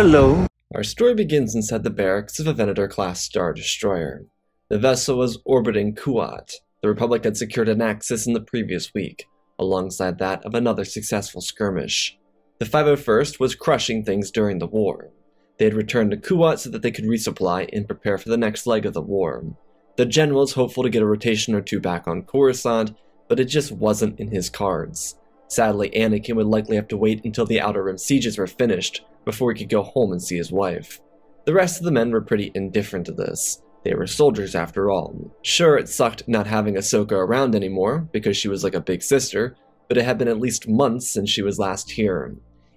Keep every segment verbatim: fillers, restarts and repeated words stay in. Hello. Our story begins inside the barracks of a Venator-class Star Destroyer. The vessel was orbiting Kuat. The Republic had secured an axis in the previous week, alongside that of another successful skirmish. The five oh first was crushing things during the war. They had returned to Kuat so that they could resupply and prepare for the next leg of the war. The general is hopeful to get a rotation or two back on Coruscant, but it just wasn't in his cards. Sadly, Anakin would likely have to wait until the Outer Rim sieges were finished before he could go home and see his wife. The rest of the men were pretty indifferent to this. They were soldiers after all. Sure, it sucked not having Ahsoka around anymore, because she was like a big sister, but it had been at least months since she was last here.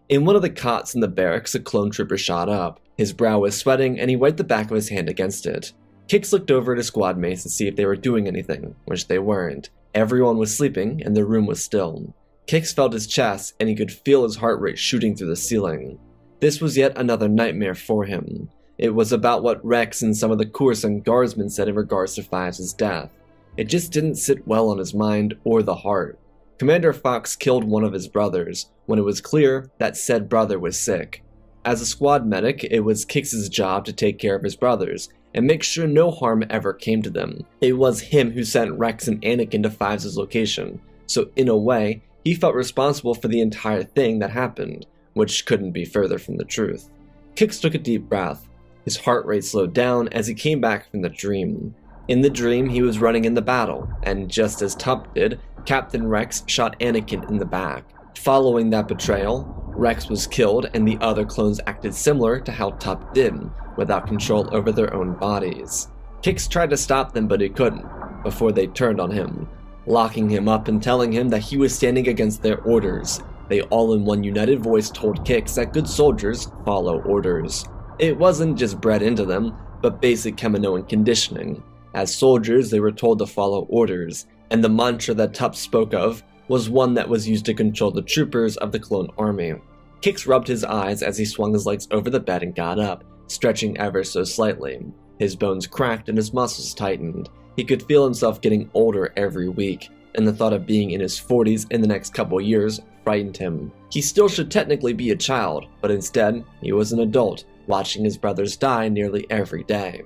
In one of the cots in the barracks, a clone trooper shot up. His brow was sweating, and he wiped the back of his hand against it. Kix looked over at his squad mates to see if they were doing anything, which they weren't. Everyone was sleeping, and the room was still. Kix felt his chest, and he could feel his heart rate shooting through the ceiling. This was yet another nightmare for him. It was about what Rex and some of the Coruscant guardsmen said in regards to Fives' death. It just didn't sit well on his mind or the heart. Commander Fox killed one of his brothers when it was clear that said brother was sick. As a squad medic, it was Kix's job to take care of his brothers and make sure no harm ever came to them. It was him who sent Rex and Anakin to Fives' location, so in a way, he felt responsible for the entire thing that happened, which couldn't be further from the truth. Kix took a deep breath. His heart rate slowed down as he came back from the dream. In the dream, he was running in the battle, and just as Tup did, Captain Rex shot Anakin in the back. Following that betrayal, Rex was killed, and the other clones acted similar to how Tup did, without control over their own bodies. Kix tried to stop them, but he couldn't, before they turned on him, locking him up and telling him that he was standing against their orders. They all in one united voice told Kix that good soldiers follow orders. It wasn't just bred into them, but basic Kaminoan conditioning. As soldiers, they were told to follow orders, and the mantra that Tup spoke of was one that was used to control the troopers of the clone army. Kix rubbed his eyes as he swung his legs over the bed and got up, stretching ever so slightly. His bones cracked and his muscles tightened. He could feel himself getting older every week, and the thought of being in his forties in the next couple years frightened him. He still should technically be a child, but instead, he was an adult, watching his brothers die nearly every day.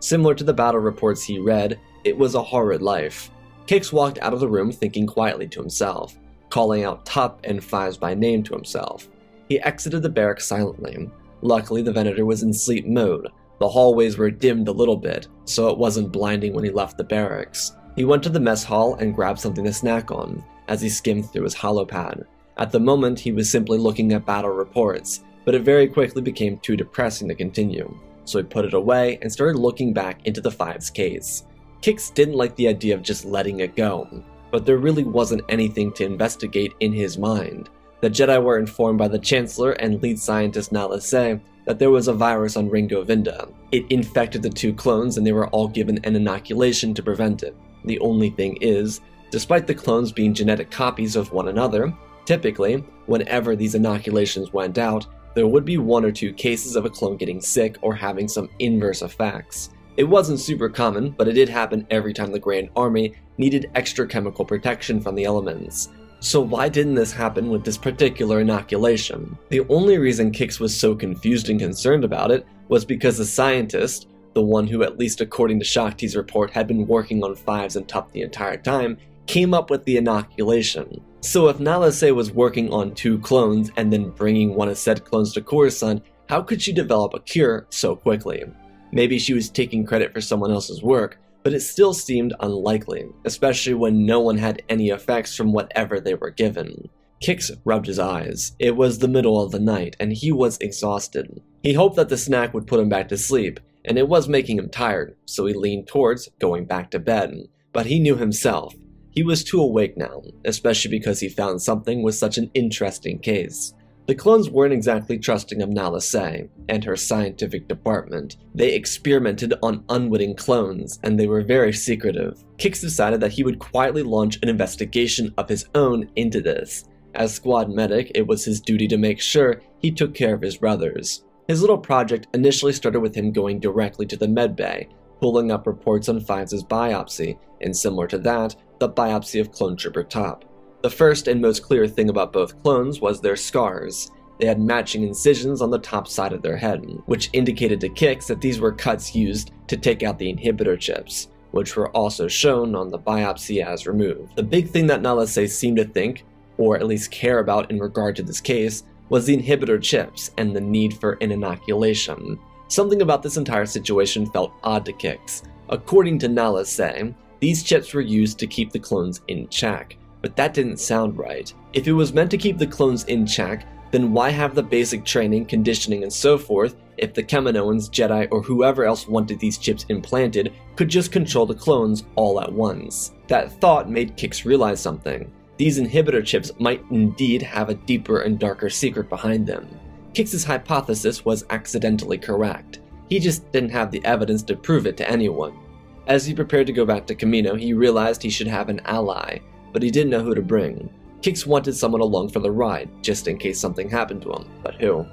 Similar to the battle reports he read, it was a horrid life. Kix walked out of the room thinking quietly to himself, calling out Tup and Fives by name to himself. He exited the barracks silently. Luckily, the Venator was in sleep mode. The hallways were dimmed a little bit, so it wasn't blinding when he left the barracks. He went to the mess hall and grabbed something to snack on as he skimmed through his holopad. At the moment, he was simply looking at battle reports, but it very quickly became too depressing to continue, so he put it away and started looking back into the Fives case. Kix didn't like the idea of just letting it go, but there really wasn't anything to investigate in his mind. The Jedi were informed by the Chancellor and lead scientist Nala Se that there was a virus on Ringo Vinda. It infected the two clones and they were all given an inoculation to prevent it. The only thing is, despite the clones being genetic copies of one another, typically, whenever these inoculations went out, there would be one or two cases of a clone getting sick or having some inverse effects. It wasn't super common, but it did happen every time the Grand Army needed extra chemical protection from the elements. So why didn't this happen with this particular inoculation? The only reason Kix was so confused and concerned about it was because the scientist, the one who at least according to Shaak Ti's report had been working on Fives and Tup the entire time, came up with the inoculation. So if Nala Se was working on two clones and then bringing one of said clones to Coruscant, how could she develop a cure so quickly? Maybe she was taking credit for someone else's work, but it still seemed unlikely, especially when no one had any effects from whatever they were given. Kix rubbed his eyes. It was the middle of the night, and he was exhausted. He hoped that the snack would put him back to sleep, and it was making him tired, so he leaned towards going back to bed. But he knew himself. He was too awake now, especially because he found something with such an interesting case. The clones weren't exactly trusting of Nala Se and her scientific department. They experimented on unwitting clones, and they were very secretive. Kix decided that he would quietly launch an investigation of his own into this. As squad medic, it was his duty to make sure he took care of his brothers. His little project initially started with him going directly to the medbay, pulling up reports on Fives' biopsy, and similar to that, the biopsy of clone trooper Tup. The first and most clear thing about both clones was their scars. They had matching incisions on the top side of their head, which indicated to Kix that these were cuts used to take out the inhibitor chips, which were also shown on the biopsy as removed. The big thing that Nala Se seemed to think, or at least care about in regard to this case, was the inhibitor chips and the need for an inoculation. Something about this entire situation felt odd to Kix. According to Nala Se, these chips were used to keep the clones in check, but that didn't sound right. If it was meant to keep the clones in check, then why have the basic training, conditioning, and so forth if the Kaminoans, Jedi, or whoever else wanted these chips implanted could just control the clones all at once? That thought made Kix realize something. These inhibitor chips might indeed have a deeper and darker secret behind them. Kix's hypothesis was accidentally correct. He just didn't have the evidence to prove it to anyone. As he prepared to go back to Kamino, he realized he should have an ally, but he didn't know who to bring. Kix wanted someone along for the ride, just in case something happened to him, but who?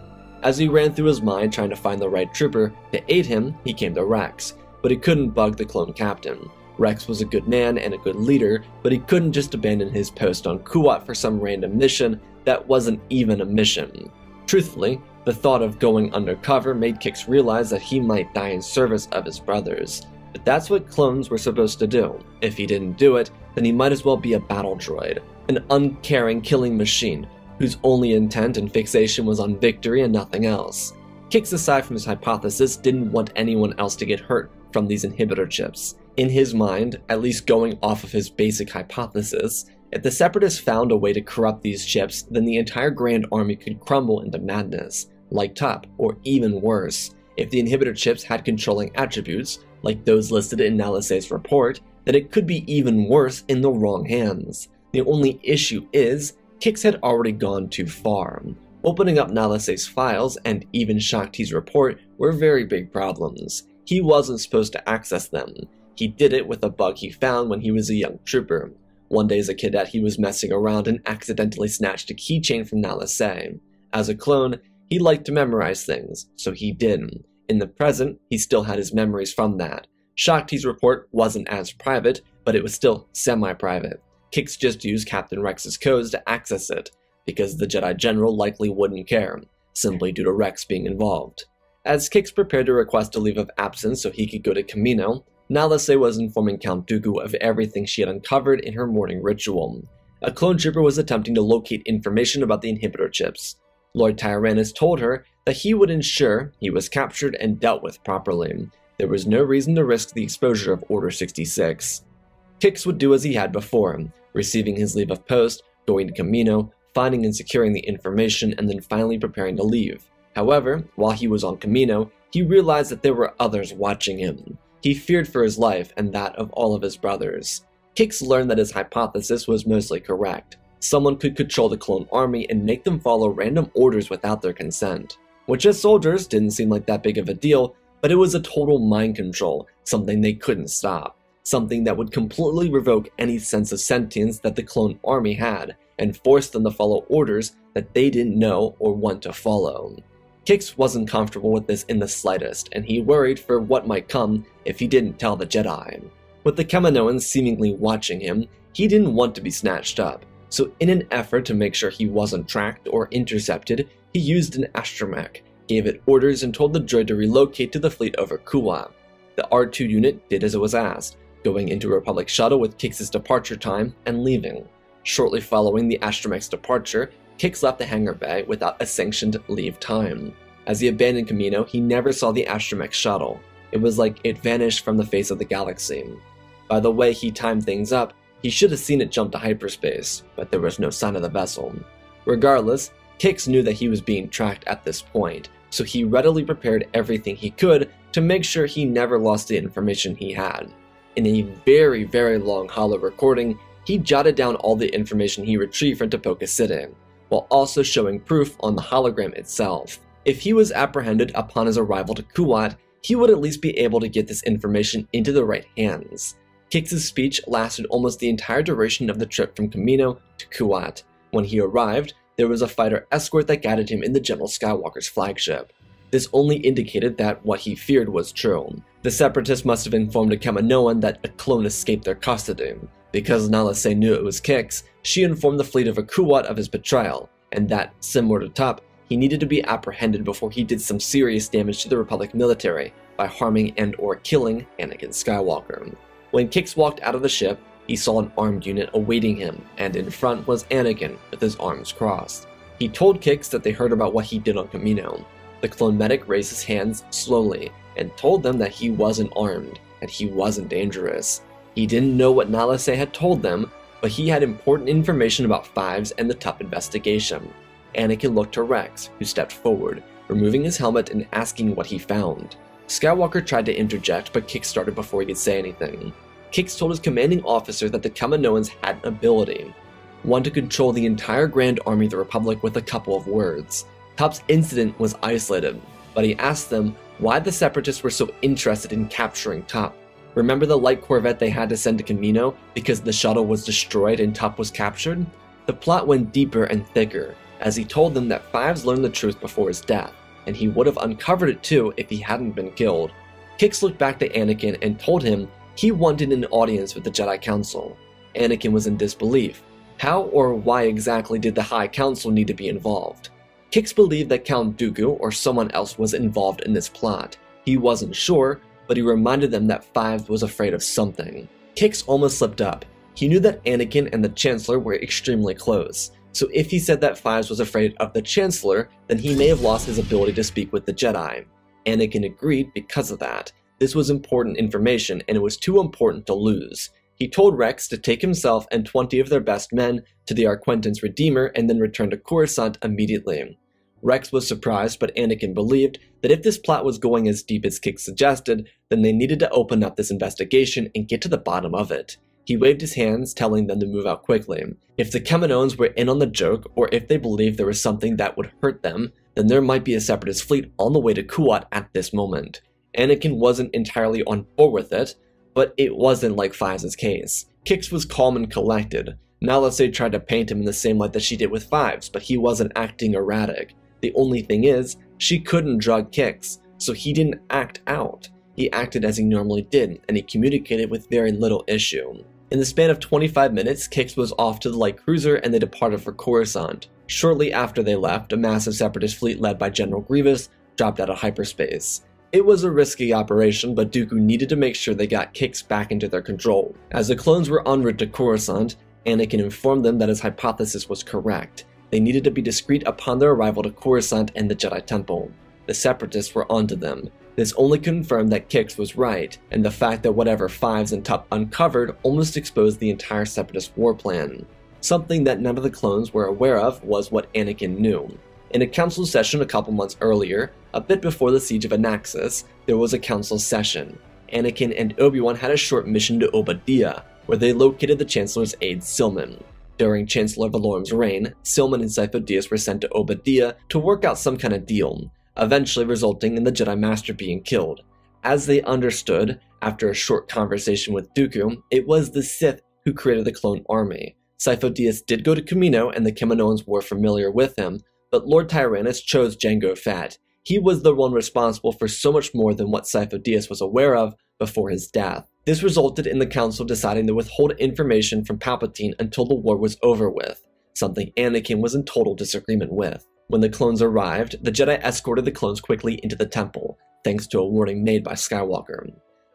As he ran through his mind trying to find the right trooper to aid him, he came to Rex, but he couldn't bug the clone captain. Rex was a good man and a good leader, but he couldn't just abandon his post on Kuat for some random mission that wasn't even a mission. Truthfully, the thought of going undercover made Kix realize that he might die in service of his brothers. But that's what clones were supposed to do. If he didn't do it, then he might as well be a battle droid, an uncaring killing machine whose only intent and fixation was on victory and nothing else. Kix, aside from his hypothesis, didn't want anyone else to get hurt from these inhibitor chips. In his mind, at least going off of his basic hypothesis, if the Separatists found a way to corrupt these chips, then the entire Grand Army could crumble into madness, like Tup, or even worse. If the inhibitor chips had controlling attributes, like those listed in Nala Se's report, then it could be even worse in the wrong hands. The only issue is, Kix had already gone too far. Opening up Nala Se's files and even Shaak Ti's report were very big problems. He wasn't supposed to access them. He did it with a bug he found when he was a young trooper. One day as a cadet, he was messing around and accidentally snatched a keychain from Nala Se. As a clone, he liked to memorize things, so he did. In the present, he still had his memories from that. Shaak Ti's report wasn't as private, but it was still semi-private. Kix just used Captain Rex's codes to access it, because the Jedi General likely wouldn't care, simply due to Rex being involved. As Kix prepared to request a leave of absence so he could go to Kamino, Nala Se was informing Count Dooku of everything she had uncovered in her morning ritual. A clone trooper was attempting to locate information about the inhibitor chips. Lord Tyrannus told her that he would ensure he was captured and dealt with properly. There was no reason to risk the exposure of Order sixty-six. Kix would do as he had before, receiving his leave of post, going to Kamino, finding and securing the information, and then finally preparing to leave. However, while he was on Kamino, he realized that there were others watching him. He feared for his life and that of all of his brothers. Kix learned that his hypothesis was mostly correct. Someone could control the clone army and make them follow random orders without their consent. Which as soldiers didn't seem like that big of a deal, but it was a total mind control, something they couldn't stop. Something that would completely revoke any sense of sentience that the clone army had and force them to follow orders that they didn't know or want to follow. Kix wasn't comfortable with this in the slightest, and he worried for what might come if he didn't tell the Jedi. With the Kaminoans seemingly watching him, he didn't want to be snatched up, so in an effort to make sure he wasn't tracked or intercepted, he used an astromech, gave it orders, and told the droid to relocate to the fleet over Kuat. The R two unit did as it was asked, going into a Republic shuttle with Kix's departure time and leaving. Shortly following the astromech's departure, Kix left the hangar bay without a sanctioned leave time. As he abandoned Kamino, he never saw the astromech shuttle. It was like it vanished from the face of the galaxy. By the way he timed things up, he should have seen it jump to hyperspace, but there was no sign of the vessel. Regardless, Kix knew that he was being tracked at this point, so he readily prepared everything he could to make sure he never lost the information he had. In a very, very long holo recording, he jotted down all the information he retrieved from Tipoca City, while also showing proof on the hologram itself. If he was apprehended upon his arrival to Kuat, he would at least be able to get this information into the right hands. Kix's speech lasted almost the entire duration of the trip from Kamino to Kuat. When he arrived, there was a fighter escort that guided him in the General Skywalker's flagship. This only indicated that what he feared was true. The Separatists must have informed a Kaminoan that a clone escaped their custody. Because Nala Se knew it was Kix, she informed the fleet of a Kuat of his betrayal, and that, similar to Tup, he needed to be apprehended before he did some serious damage to the Republic military by harming and or killing Anakin Skywalker. When Kix walked out of the ship, he saw an armed unit awaiting him, and in front was Anakin with his arms crossed. He told Kix that they heard about what he did on Kamino. The clone medic raised his hands slowly and told them that he wasn't armed and he wasn't dangerous. He didn't know what Nala Se had told them, but he had important information about Fives and the Tup investigation. Anakin looked to Rex, who stepped forward, removing his helmet and asking what he found. Skywalker tried to interject, but Kix started before he could say anything. Kix told his commanding officer that the Kaminoans had an ability, one to control the entire Grand Army of the Republic with a couple of words. Tup's incident was isolated, but he asked them why the Separatists were so interested in capturing Tup. Remember the light corvette they had to send to Kamino because the shuttle was destroyed and Tup was captured? The plot went deeper and thicker, as he told them that Fives learned the truth before his death, and he would have uncovered it too if he hadn't been killed. Kix looked back to Anakin and told him he wanted an audience with the Jedi Council. Anakin was in disbelief. How or why exactly did the High Council need to be involved? Kix believed that Count Dooku or someone else was involved in this plot. He wasn't sure, but he reminded them that Fives was afraid of something. Kix almost slipped up. He knew that Anakin and the Chancellor were extremely close, so if he said that Fives was afraid of the Chancellor, then he may have lost his ability to speak with the Jedi. Anakin agreed because of that. This was important information, and it was too important to lose. He told Rex to take himself and twenty of their best men to the Arquentin's Redeemer and then return to Coruscant immediately. Rex was surprised, but Anakin believed that if this plot was going as deep as Kix suggested, then they needed to open up this investigation and get to the bottom of it. He waved his hands, telling them to move out quickly. If the Kaminoans were in on the joke, or if they believed there was something that would hurt them, then there might be a Separatist fleet on the way to Kuat at this moment. Anakin wasn't entirely on board with it, but it wasn't like Fives' case. Kix was calm and collected. Nala Se tried to paint him in the same light that she did with Fives, but he wasn't acting erratic. The only thing is, she couldn't drug Kix, so he didn't act out. He acted as he normally did, and he communicated with very little issue. In the span of twenty-five minutes, Kix was off to the light cruiser and they departed for Coruscant. Shortly after they left, a massive Separatist fleet led by General Grievous dropped out of hyperspace. It was a risky operation, but Dooku needed to make sure they got Kix back into their control. As the clones were en route to Coruscant, Anakin informed them that his hypothesis was correct. They needed to be discreet upon their arrival to Coruscant and the Jedi Temple. The Separatists were onto them. This only confirmed that Kix was right, and the fact that whatever Fives and Tup uncovered almost exposed the entire Separatist war plan. Something that none of the clones were aware of was what Anakin knew. In a council session a couple months earlier, a bit before the siege of Anaxis, there was a council session. Anakin and Obi-Wan had a short mission to Obadiah, where they located the Chancellor's aide Silman. During Chancellor Valorum's reign, Silman and Sifo-Dyas were sent to Obadiah to work out some kind of deal, eventually resulting in the Jedi Master being killed. As they understood, after a short conversation with Dooku, it was the Sith who created the clone army. Sifo-Dyas did go to Kamino and the Kaminoans were familiar with him, but Lord Tyrannus chose Jango Fett. He was the one responsible for so much more than what Sifo-Dyas was aware of before his death. This resulted in the Council deciding to withhold information from Palpatine until the war was over with, something Anakin was in total disagreement with. When the clones arrived, the Jedi escorted the clones quickly into the temple, thanks to a warning made by Skywalker.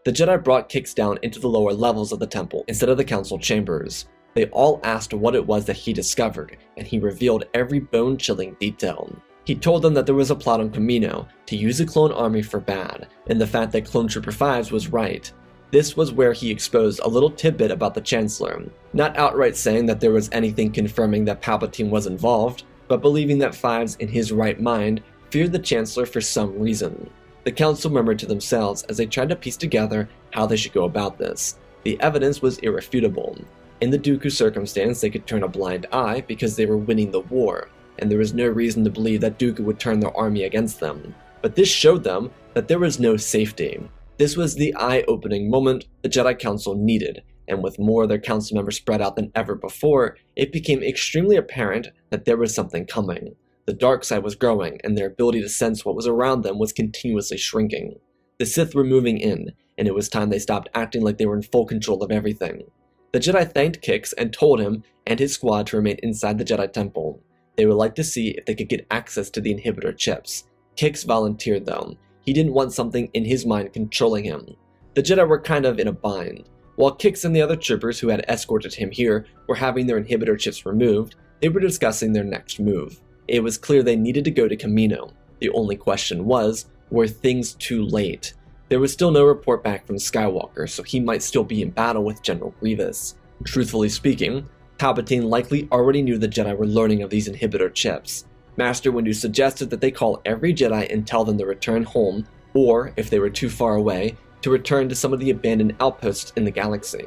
The Jedi brought Kix down into the lower levels of the temple instead of the Council chambers. They all asked what it was that he discovered, and he revealed every bone-chilling detail. He told them that there was a plot on Kamino to use the clone army for bad, and the fact that Clone Trooper Fives was right. This was where he exposed a little tidbit about the Chancellor, not outright saying that there was anything confirming that Palpatine was involved, but believing that Fives, in his right mind, feared the Chancellor for some reason. The Council murmured to themselves as they tried to piece together how they should go about this. The evidence was irrefutable. In the Dooku circumstance, they could turn a blind eye because they were winning the war, and there was no reason to believe that Dooku would turn their army against them. But this showed them that there was no safety. This was the eye-opening moment the Jedi Council needed, and with more of their council members spread out than ever before, it became extremely apparent that there was something coming. The dark side was growing, and their ability to sense what was around them was continuously shrinking. The Sith were moving in, and it was time they stopped acting like they were in full control of everything. The Jedi thanked Kix and told him and his squad to remain inside the Jedi Temple. They would like to see if they could get access to the inhibitor chips. Kix volunteered though. He didn't want something in his mind controlling him. The Jedi were kind of in a bind. While Kix and the other troopers who had escorted him here were having their inhibitor chips removed, they were discussing their next move. It was clear they needed to go to Kamino. The only question was, were things too late? There was still no report back from Skywalker, so he might still be in battle with General Grievous. Truthfully speaking, Palpatine likely already knew the Jedi were learning of these inhibitor chips. Master Windu suggested that they call every Jedi and tell them to return home, or, if they were too far away, to return to some of the abandoned outposts in the galaxy.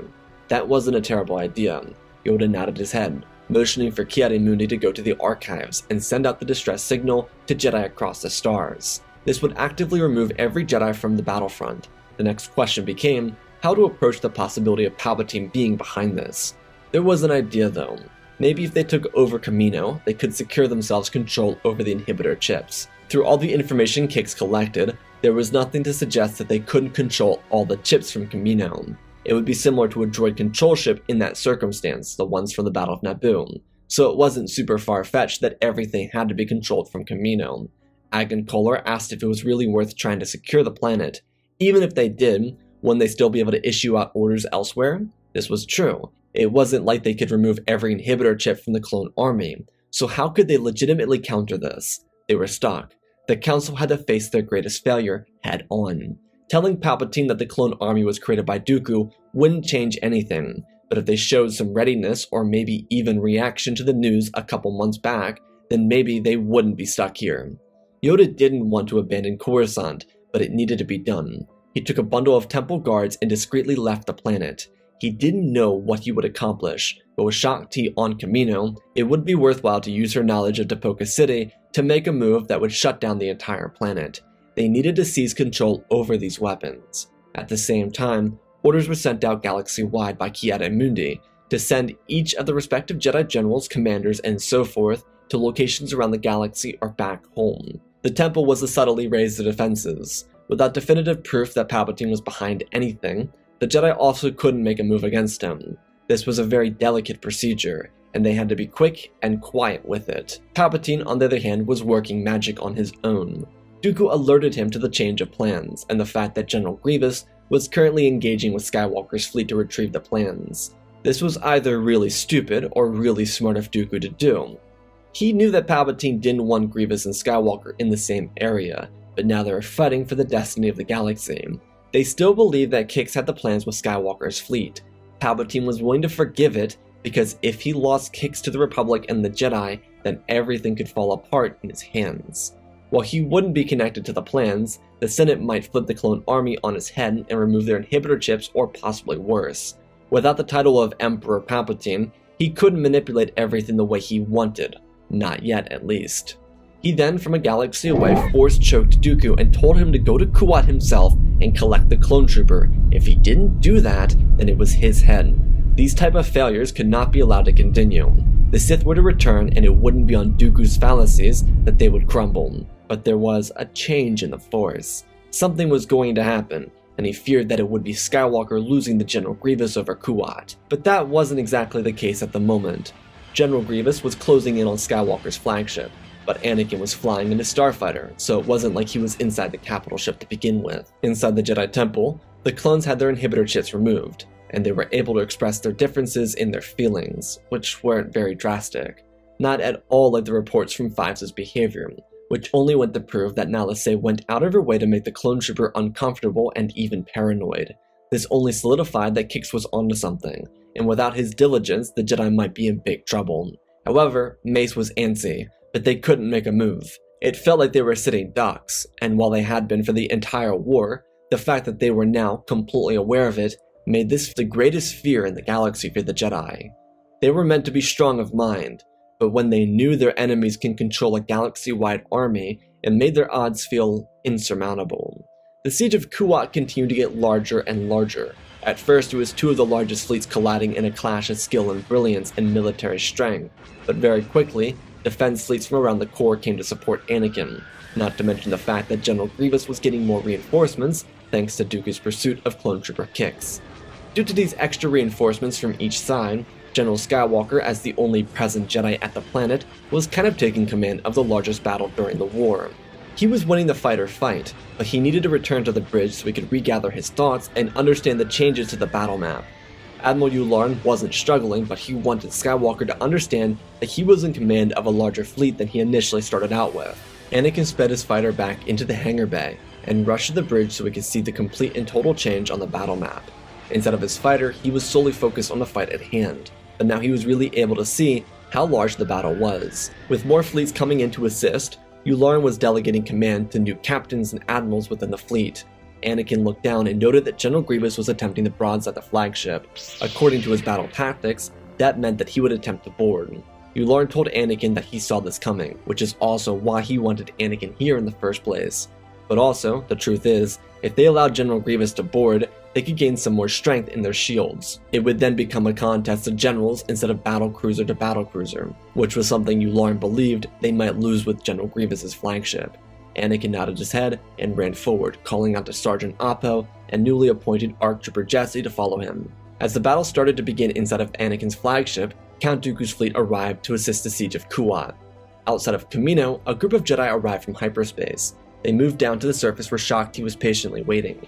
That wasn't a terrible idea. Yoda nodded his head, motioning for Ki-Adi-Mundi to go to the archives and send out the distress signal to Jedi across the stars. This would actively remove every Jedi from the battlefront. The next question became how to approach the possibility of Palpatine being behind this. There was an idea though. Maybe if they took over Kamino, they could secure themselves control over the inhibitor chips. Through all the information Kix collected, there was nothing to suggest that they couldn't control all the chips from Kamino. It would be similar to a droid control ship in that circumstance, the ones from the Battle of Naboo. So it wasn't super far-fetched that everything had to be controlled from Kamino. Aghan Kolar asked if it was really worth trying to secure the planet. Even if they did, wouldn't they still be able to issue out orders elsewhere? This was true. It wasn't like they could remove every inhibitor chip from the clone army. So how could they legitimately counter this? They were stuck. The Council had to face their greatest failure head-on. Telling Palpatine that the clone army was created by Dooku wouldn't change anything, but if they showed some readiness or maybe even reaction to the news a couple months back, then maybe they wouldn't be stuck here. Yoda didn't want to abandon Coruscant, but it needed to be done. He took a bundle of temple guards and discreetly left the planet. He didn't know what he would accomplish, but with Shaak Ti on Kamino, it would be worthwhile to use her knowledge of Tipoca City to make a move that would shut down the entire planet. They needed to seize control over these weapons. At the same time, orders were sent out galaxy-wide by Ki-Adi-Mundi to send each of the respective Jedi generals, commanders, and so forth to locations around the galaxy or back home. The temple was to subtly raise the defenses. Without definitive proof that Palpatine was behind anything, the Jedi also couldn't make a move against him. This was a very delicate procedure, and they had to be quick and quiet with it. Palpatine, on the other hand, was working magic on his own. Dooku alerted him to the change of plans, and the fact that General Grievous was currently engaging with Skywalker's fleet to retrieve the plans. This was either really stupid or really smart of Dooku to do. He knew that Palpatine didn't want Grievous and Skywalker in the same area, but now they were fighting for the destiny of the galaxy. They still believed that Kix had the plans with Skywalker's fleet. Palpatine was willing to forgive it because if he lost Kix to the Republic and the Jedi, then everything could fall apart in his hands. While he wouldn't be connected to the plans, the Senate might flip the clone army on his head and remove their inhibitor chips or possibly worse. Without the title of Emperor Palpatine, he couldn't manipulate everything the way he wanted. Not yet, at least. He then, from a galaxy away, forced choked Dooku and told him to go to Kuat himself and collect the clone trooper. If he didn't do that, then it was his head. These type of failures could not be allowed to continue. The Sith were to return, and it wouldn't be on Dooku's fallacies that they would crumble. But there was a change in the Force. Something was going to happen, and he feared that it would be Skywalker losing the General Grievous over Kuat. But that wasn't exactly the case at the moment. General Grievous was closing in on Skywalker's flagship, but Anakin was flying in a starfighter, so it wasn't like he was inside the capital ship to begin with. Inside the Jedi Temple, the clones had their inhibitor chips removed, and they were able to express their differences in their feelings, which weren't very drastic. Not at all like the reports from Fives' behavior, which only went to prove that Nala Se went out of her way to make the clone trooper uncomfortable and even paranoid. This only solidified that Kix was onto something, and without his diligence, the Jedi might be in big trouble. However, Mace was antsy, but they couldn't make a move. It felt like they were sitting ducks, and while they had been for the entire war, the fact that they were now completely aware of it made this the greatest fear in the galaxy for the Jedi. They were meant to be strong of mind, but when they knew their enemies can control a galaxy-wide army, it made their odds feel insurmountable. The siege of Kuat continued to get larger and larger. At first, it was two of the largest fleets colliding in a clash of skill and brilliance and military strength, but very quickly, defense fleets from around the core came to support Anakin, not to mention the fact that General Grievous was getting more reinforcements thanks to Dooku's pursuit of clone trooper Kix. Due to these extra reinforcements from each side, General Skywalker, as the only present Jedi at the planet, was kind of taking command of the largest battle during the war. He was winning the fight or fight, but he needed to return to the bridge so he could regather his thoughts and understand the changes to the battle map. Admiral Yularen wasn't struggling, but he wanted Skywalker to understand that he was in command of a larger fleet than he initially started out with. Anakin sped his fighter back into the hangar bay and rushed to the bridge so he could see the complete and total change on the battle map. Instead of his fighter, he was solely focused on the fight at hand, but now he was really able to see how large the battle was. With more fleets coming in to assist, Yularen was delegating command to new captains and admirals within the fleet. Anakin looked down and noted that General Grievous was attempting to broadside the flagship. According to his battle tactics, that meant that he would attempt to board. Yularen told Anakin that he saw this coming, which is also why he wanted Anakin here in the first place. But also, the truth is, if they allowed General Grievous to board, they could gain some more strength in their shields. It would then become a contest of generals instead of battlecruiser to battlecruiser, which was something Yularen believed they might lose with General Grievous's flagship. Anakin nodded his head and ran forward, calling out to Sergeant Appo and newly appointed Arctrooper Jesse to follow him. As the battle started to begin inside of Anakin's flagship, Count Dooku's fleet arrived to assist the siege of Kuat. Outside of Kamino, a group of Jedi arrived from hyperspace. They moved down to the surface where Shaak Ti was patiently waiting.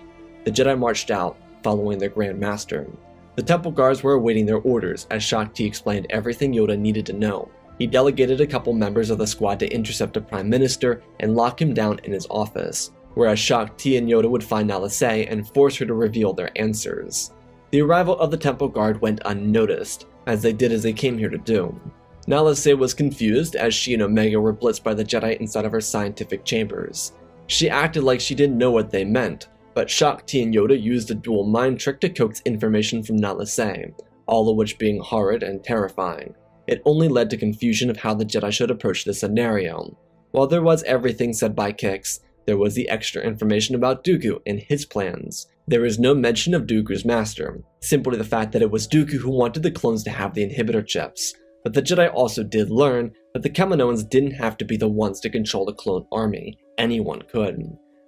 The Jedi marched out, following their Grand Master. The temple guards were awaiting their orders as Shaak Ti explained everything Yoda needed to know. He delegated a couple members of the squad to intercept the Prime Minister and lock him down in his office, whereas Shaak Ti and Yoda would find Nala Se and force her to reveal their answers. The arrival of the temple guard went unnoticed, as they did as they came here to do. Nala Se was confused as she and Omega were blitzed by the Jedi inside of her scientific chambers. She acted like she didn't know what they meant, but Shaak Ti and Yoda used a dual mind trick to coax information from Nala Se, all of which being horrid and terrifying. It only led to confusion of how the Jedi should approach this scenario. While there was everything said by Kix, there was the extra information about Dooku and his plans. There is no mention of Dooku's master, simply the fact that it was Dooku who wanted the clones to have the inhibitor chips. But the Jedi also did learn that the Kaminoans didn't have to be the ones to control the clone army. Anyone could.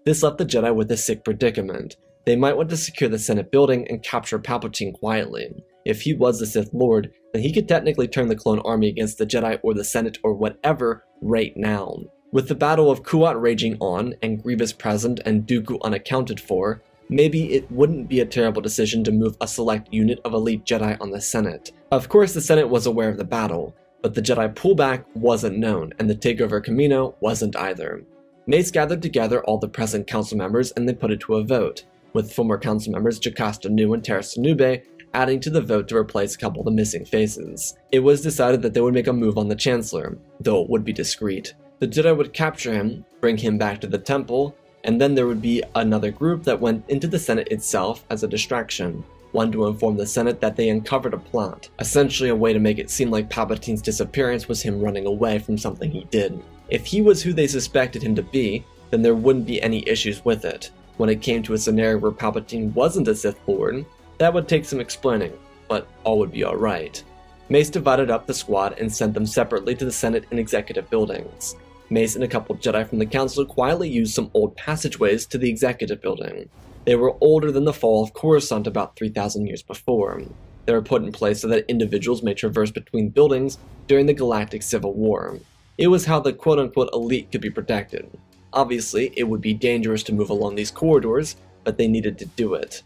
This left the Jedi with a sick predicament. They might want to secure the Senate building and capture Palpatine quietly. If he was the Sith Lord, then he could technically turn the clone army against the Jedi or the Senate or whatever right now. With the Battle of Kuat raging on, and Grievous present and Dooku unaccounted for, maybe it wouldn't be a terrible decision to move a select unit of elite Jedi on the Senate. Of course, the Senate was aware of the battle, but the Jedi pullback wasn't known, and the takeover of Kamino wasn't either. Mace gathered together all the present council members and they put it to a vote, with former council members Jocasta Nu and Terrence Nube adding to the vote to replace a couple of the missing faces. It was decided that they would make a move on the Chancellor, though it would be discreet. The Jedi would capture him, bring him back to the temple, and then there would be another group that went into the Senate itself as a distraction, one to inform the Senate that they uncovered a plot, essentially a way to make it seem like Palpatine's disappearance was him running away from something he did. If he was who they suspected him to be, then there wouldn't be any issues with it. When it came to a scenario where Palpatine wasn't a Sith Lord, that would take some explaining, but all would be alright. Mace divided up the squad and sent them separately to the Senate and executive buildings. Mace and a couple Jedi from the Council quietly used some old passageways to the executive building. They were older than the fall of Coruscant about three thousand years before. They were put in place so that individuals may traverse between buildings during the Galactic Civil War. It was how the quote-unquote elite could be protected. Obviously, it would be dangerous to move along these corridors, but they needed to do it.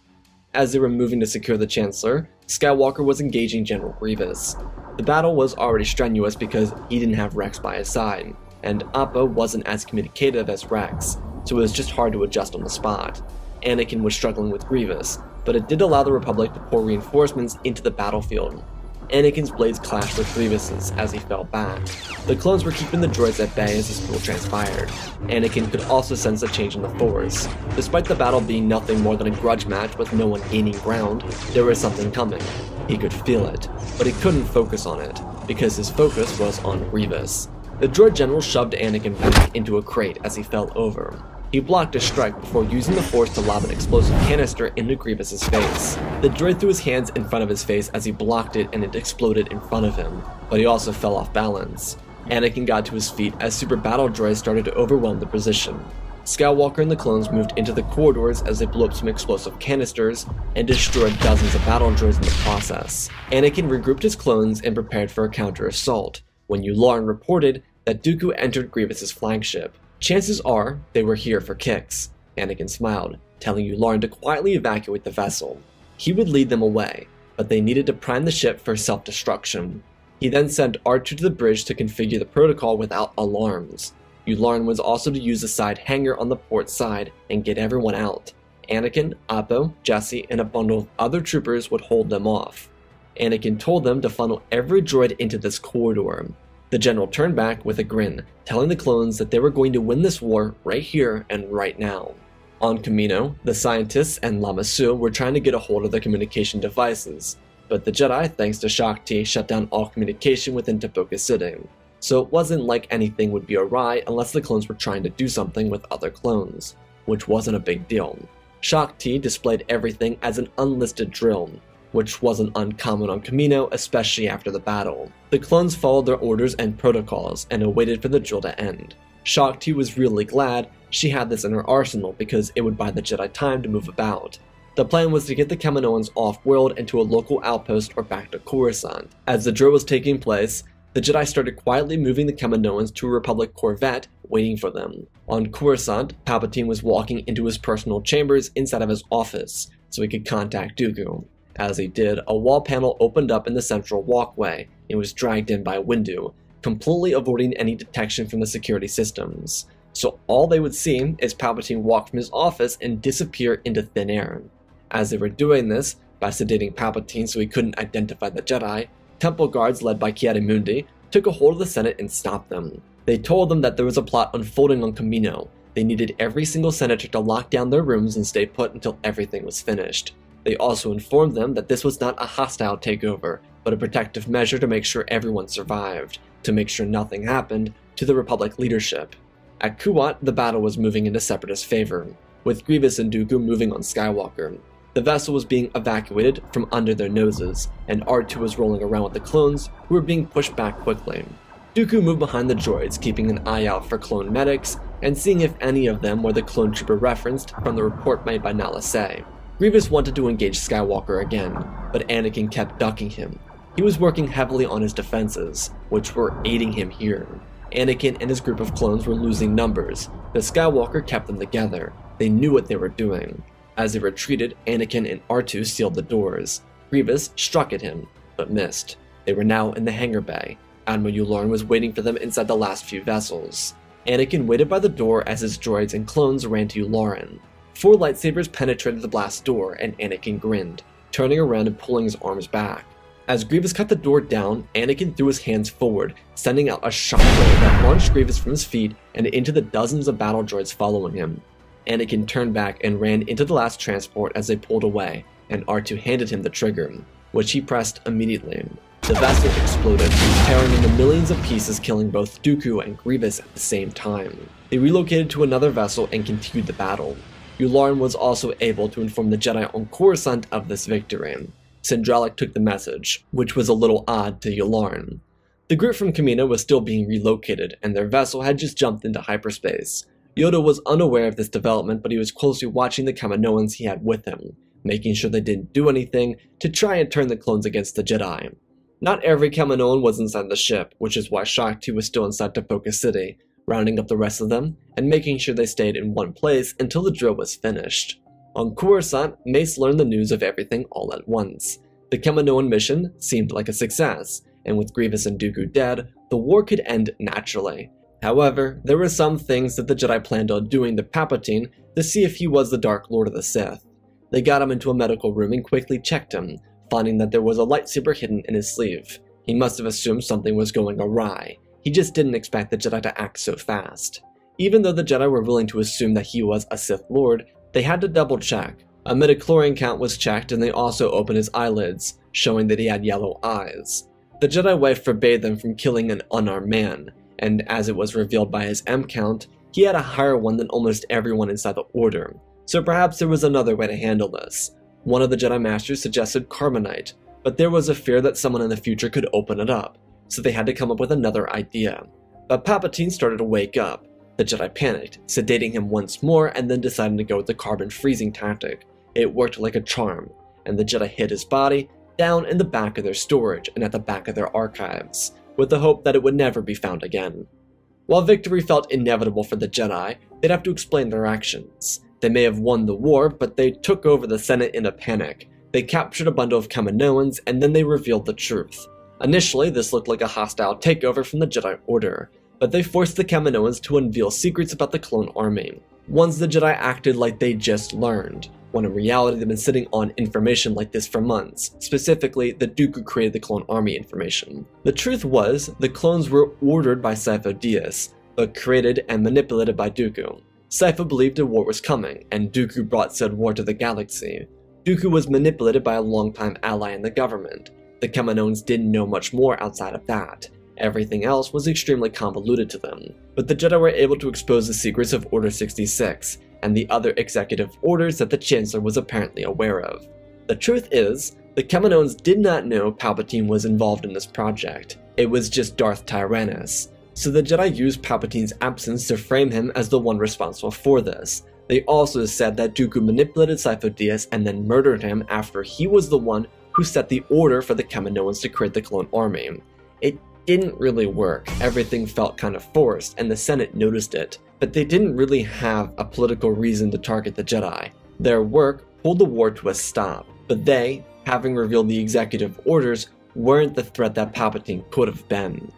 As they were moving to secure the Chancellor, Skywalker was engaging General Grievous. The battle was already strenuous because he didn't have Rex by his side, and Appo wasn't as communicative as Rex, so it was just hard to adjust on the spot. Anakin was struggling with Grievous, but it did allow the Republic to pour reinforcements into the battlefield. Anakin's blades clashed with Grievous's as he fell back. The clones were keeping the droids at bay as the duel transpired. Anakin could also sense a change in the Force. Despite the battle being nothing more than a grudge match with no one gaining ground, there was something coming. He could feel it, but he couldn't focus on it, because his focus was on Grievous. The droid general shoved Anakin back into a crate as he fell over. He blocked a strike before using the Force to lob an explosive canister into Grievous's face. The droid threw his hands in front of his face as he blocked it and it exploded in front of him, but he also fell off balance. Anakin got to his feet as super battle droids started to overwhelm the position. Skywalker and the clones moved into the corridors as they blew up some explosive canisters and destroyed dozens of battle droids in the process. Anakin regrouped his clones and prepared for a counter-assault, when Yularen reported that Dooku entered Grievous' flagship. Chances are they were here for Kix. Anakin smiled, telling Yularen to quietly evacuate the vessel. He would lead them away, but they needed to prime the ship for self-destruction. He then sent R two to the bridge to configure the protocol without alarms. Yularen was also to use a side hangar on the port side and get everyone out. Anakin, Appo, Jesse, and a bundle of other troopers would hold them off. Anakin told them to funnel every droid into this corridor. The general turned back with a grin, telling the clones that they were going to win this war right here and right now. On Kamino, the scientists and Lama Su were trying to get a hold of their communication devices, but the Jedi, thanks to Shaak Ti, shut down all communication within Tipoca City, so it wasn't like anything would be awry unless the clones were trying to do something with other clones, which wasn't a big deal. Shaak Ti displayed everything as an unlisted drill, which wasn't uncommon on Kamino, especially after the battle. The clones followed their orders and protocols and awaited for the drill to end. Shaak Ti was really glad she had this in her arsenal because it would buy the Jedi time to move about. The plan was to get the Kaminoans off-world into a local outpost or back to Coruscant. As the drill was taking place, the Jedi started quietly moving the Kaminoans to a Republic corvette waiting for them. On Coruscant, Palpatine was walking into his personal chambers inside of his office so he could contact Dooku. As he did, a wall panel opened up in the central walkway and was dragged in by Windu, completely avoiding any detection from the security systems. So all they would see is Palpatine walk from his office and disappear into thin air. As they were doing this, by sedating Palpatine so he couldn't identify the Jedi, temple guards led by Ki-Adi-Mundi took a hold of the Senate and stopped them. They told them that there was a plot unfolding on Kamino. They needed every single senator to lock down their rooms and stay put until everything was finished. They also informed them that this was not a hostile takeover, but a protective measure to make sure everyone survived, to make sure nothing happened to the Republic leadership. At Kuat, the battle was moving into Separatist favor, with Grievous and Dooku moving on Skywalker. The vessel was being evacuated from under their noses, and R two was rolling around with the clones, who were being pushed back quickly. Dooku moved behind the droids, keeping an eye out for clone medics, and seeing if any of them were the clone trooper referenced from the report made by Nala Se. Grievous wanted to engage Skywalker again, but Anakin kept ducking him. He was working heavily on his defenses, which were aiding him here. Anakin and his group of clones were losing numbers, but Skywalker kept them together. They knew what they were doing. As they retreated, Anakin and R two sealed the doors. Grievous struck at him, but missed. They were now in the hangar bay. Admiral Yularen was waiting for them inside the last few vessels. Anakin waited by the door as his droids and clones ran to Yularen. Four lightsabers penetrated the blast door, and Anakin grinned, turning around and pulling his arms back. As Grievous cut the door down, Anakin threw his hands forward, sending out a shockwave that launched Grievous from his feet and into the dozens of battle droids following him. Anakin turned back and ran into the last transport as they pulled away, and R two handed him the trigger, which he pressed immediately. The vessel exploded, tearing into millions of pieces, killing both Dooku and Grievous at the same time. They relocated to another vessel and continued the battle. Yularen was also able to inform the Jedi on Coruscant of this victory. Syndralic took the message, which was a little odd to Yularen. The group from Kamino was still being relocated, and their vessel had just jumped into hyperspace. Yoda was unaware of this development, but he was closely watching the Kaminoans he had with him, making sure they didn't do anything to try and turn the clones against the Jedi. Not every Kaminoan was inside the ship, which is why Shaak Ti was still inside Tipoca City, rounding up the rest of them and making sure they stayed in one place until the drill was finished. On Coruscant, Mace learned the news of everything all at once. The Kaminoan mission seemed like a success, and with Grievous and Dooku dead, the war could end naturally. However, there were some things that the Jedi planned on doing to Palpatine to see if he was the Dark Lord of the Sith. They got him into a medical room and quickly checked him, finding that there was a lightsaber hidden in his sleeve. He must have assumed something was going awry. He just didn't expect the Jedi to act so fast. Even though the Jedi were willing to assume that he was a Sith Lord, they had to double check. A midichlorian count was checked, and they also opened his eyelids, showing that he had yellow eyes. The Jedi way forbade them from killing an unarmed man, and as it was revealed by his M count, he had a higher one than almost everyone inside the Order, so perhaps there was another way to handle this. One of the Jedi Masters suggested carbonite, but there was a fear that someone in the future could open it up, so they had to come up with another idea. But Palpatine started to wake up. The Jedi panicked, sedating him once more and then decided to go with the carbon freezing tactic. It worked like a charm, and the Jedi hid his body down in the back of their storage and at the back of their archives, with the hope that it would never be found again. While victory felt inevitable for the Jedi, they'd have to explain their actions. They may have won the war, but they took over the Senate in a panic. They captured a bundle of Kaminoans, and then they revealed the truth. Initially, this looked like a hostile takeover from the Jedi Order, but they forced the Kaminoans to unveil secrets about the clone army. Once the Jedi acted like they just learned, when in reality they've been sitting on information like this for months, specifically the Dooku created the clone army information. The truth was, the clones were ordered by Sifo-Dyas, but created and manipulated by Dooku. Sifo believed a war was coming, and Dooku brought said war to the galaxy. Dooku was manipulated by a longtime ally in the government. The Kaminoans didn't know much more outside of that. Everything else was extremely convoluted to them, but the Jedi were able to expose the secrets of Order sixty-six and the other executive orders that the Chancellor was apparently aware of. The truth is, the Kaminoans did not know Palpatine was involved in this project. It was just Darth Tyrannus. So the Jedi used Palpatine's absence to frame him as the one responsible for this. They also said that Dooku manipulated Sifo-Dyas and then murdered him after he was the one who set the order for the Kaminoans to create the clone army. It didn't really work. Everything felt kind of forced, and the Senate noticed it, but they didn't really have a political reason to target the Jedi. Their work pulled the war to a stop, but they, having revealed the executive orders, weren't the threat that Palpatine could have been.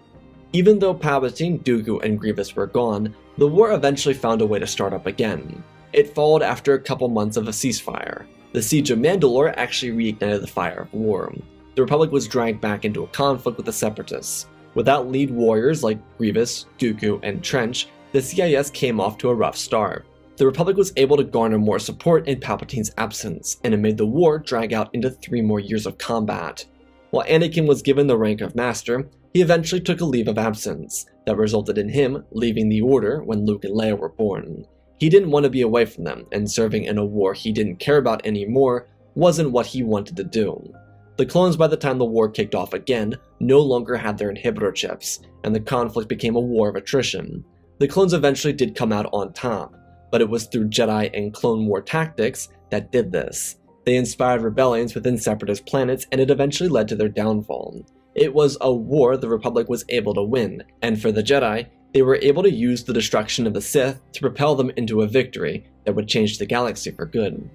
Even though Palpatine, Dooku, and Grievous were gone, the war eventually found a way to start up again. It followed after a couple months of a ceasefire. The siege of Mandalore actually reignited the fire of war. The Republic was dragged back into a conflict with the Separatists. Without lead warriors like Grievous, Dooku, and Trench, the C I S came off to a rough start. The Republic was able to garner more support in Palpatine's absence, and it made the war drag out into three more years of combat. While Anakin was given the rank of Master, he eventually took a leave of absence that resulted in him leaving the Order when Luke and Leia were born. He didn't want to be away from them, and serving in a war he didn't care about anymore wasn't what he wanted to do. The clones, by the time the war kicked off again, no longer had their inhibitor chips, and the conflict became a war of attrition. The clones eventually did come out on top, but it was through Jedi and Clone War tactics that did this. They inspired rebellions within Separatist planets, and it eventually led to their downfall. It was a war the Republic was able to win, and for the Jedi, they were able to use the destruction of the Sith to propel them into a victory that would change the galaxy for good.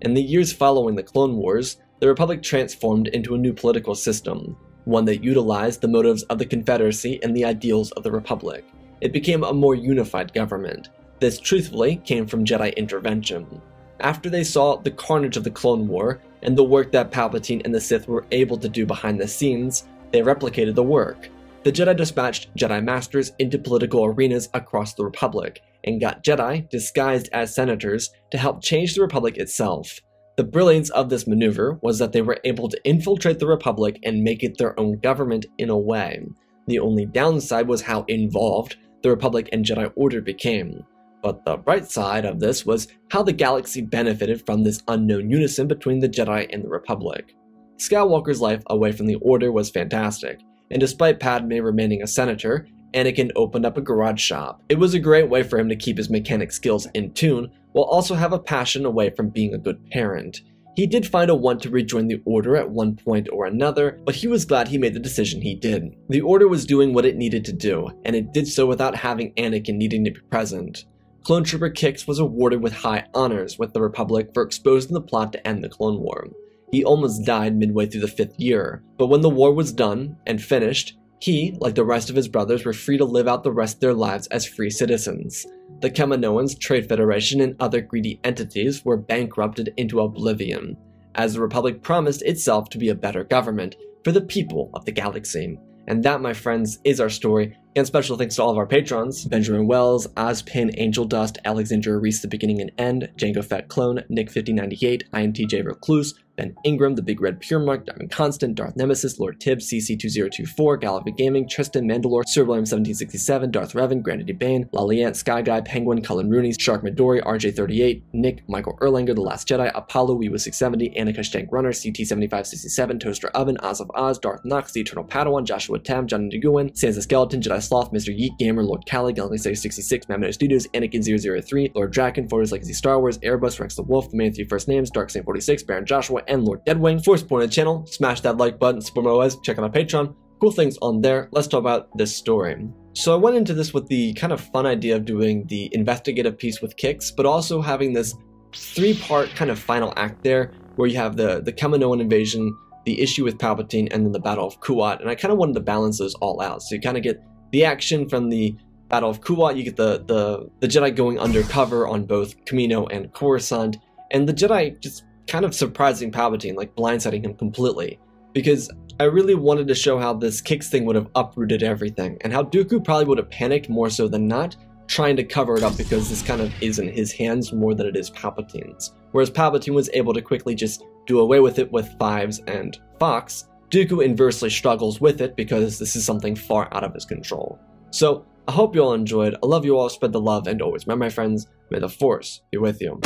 In the years following the Clone Wars, the Republic transformed into a new political system, one that utilized the motives of the Confederacy and the ideals of the Republic. It became a more unified government. This truthfully came from Jedi intervention. After they saw the carnage of the Clone War and the work that Palpatine and the Sith were able to do behind the scenes, they replicated the work. The Jedi dispatched Jedi Masters into political arenas across the Republic and got Jedi disguised as senators to help change the Republic itself. The brilliance of this maneuver was that they were able to infiltrate the Republic and make it their own government in a way. The only downside was how involved the Republic and Jedi Order became. But the bright side of this was how the galaxy benefited from this unknown unison between the Jedi and the Republic. Skywalker's life away from the Order was fantastic, and despite Padme remaining a senator, Anakin opened up a garage shop. It was a great way for him to keep his mechanic skills in tune, while also have a passion away from being a good parent. He did find a want to rejoin the Order at one point or another, but he was glad he made the decision he did. The Order was doing what it needed to do, and it did so without having Anakin needing to be present. Clone Trooper Kix was awarded with high honors with the Republic for exposing the plot to end the Clone War. He almost died midway through the fifth year, but when the war was done and finished, he, like the rest of his brothers, were free to live out the rest of their lives as free citizens. The Kaminoans, Trade Federation, and other greedy entities were bankrupted into oblivion, as the Republic promised itself to be a better government for the people of the galaxy. And that, my friends, is our story. And special thanks to all of our patrons: Benjamin Wells, Ozpin, Angel Dust, Alexandra Reese, The Beginning and End, Django Fett Clone, Nick fifty ninety-eight, I M T J Recluse, Ben Ingram, The Big Red Pure Mark, Diamond Constant, Darth Nemesis, Lord Tibbs, C C two zero two four, Galaga Gaming, Tristan, Mandalore, Sir William seventeen sixty-seven, Darth Revan, Granity Bane, Laliant, Sky Guy, Penguin, Cullen Rooney, Shark Midori, R J thirty-eight, Nick, Michael Erlanger, The Last Jedi, Apollo, Weewa six seventy, Annika Stank Runner, C T seventy-five sixty-seven, Toaster Oven, Oz of Oz, Darth Knox, The Eternal Padawan, Joshua Tam, Johnny DeGuin, Sansa Skeleton, Jedi Sloth, Mister Yeet Gamer, Lord Kali, Galaxy sixty-six, Mammoth Studios, Anakin zero zero three, Lord Draken, Fortress Legacy Star Wars, Airbus, Rex the Wolf, The Man with Three First Names, Dark Saint forty-six, Baron Joshua, and Lord Deadwing. For supporting the channel, smash that like button, support my O S, check out my Patreon, cool things on there. Let's talk about this story. So I went into this with the kind of fun idea of doing the investigative piece with Kix, but also having this three-part kind of final act there, where you have the, the Kaminoan invasion, the issue with Palpatine, and then the Battle of Kuat, and I kind of wanted to balance those all out. So you kind of get the action from the Battle of Kuat, you get the, the, the Jedi going undercover on both Kamino and Coruscant, and the Jedi just kind of surprising Palpatine, like blindsiding him completely, because I really wanted to show how this Kix thing would have uprooted everything, and how Dooku probably would have panicked more so than not, trying to cover it up because this kind of is in his hands more than it is Palpatine's. Whereas Palpatine was able to quickly just do away with it with Fives and Fox, Dooku inversely struggles with it because this is something far out of his control. So I hope you all enjoyed. I love you all, spread the love, and always remember, my friends, may the Force be with you.